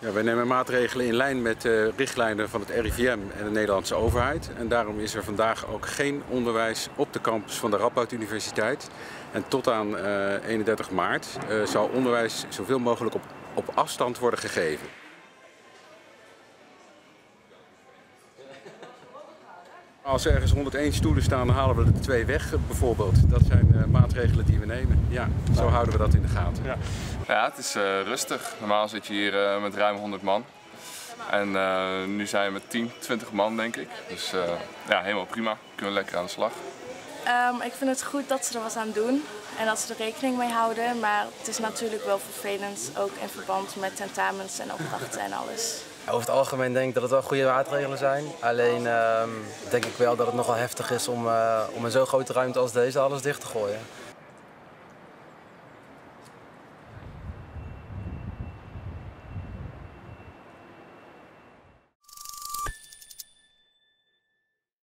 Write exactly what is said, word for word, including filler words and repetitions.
Ja, wij nemen maatregelen in lijn met de richtlijnen van het R I V M en de Nederlandse overheid. En daarom is er vandaag ook geen onderwijs op de campus van de Radboud Universiteit. En tot aan uh, eenendertig maart uh, zal onderwijs zoveel mogelijk op, op afstand worden gegeven. Als er ergens honderdéén stoelen staan, dan halen we er twee weg, bijvoorbeeld. Dat zijn uh, maatregelen die we nemen. Ja, zo houden we dat in de gaten. Ja, ja het is uh, rustig. Normaal zit je hier uh, met ruim honderd man. En uh, nu zijn we met tien, twintig man, denk ik. Dus uh, ja, helemaal prima. Kunnen we lekker aan de slag. Um, ik vind het goed dat ze er wat aan doen en dat ze er rekening mee houden. Maar het is natuurlijk wel vervelend, ook in verband met tentamens en opdrachten en alles. Over het algemeen denk ik dat het wel goede maatregelen zijn. Alleen um, denk ik wel dat het nogal heftig is om, uh, om in zo'n grote ruimte als deze alles dicht te gooien.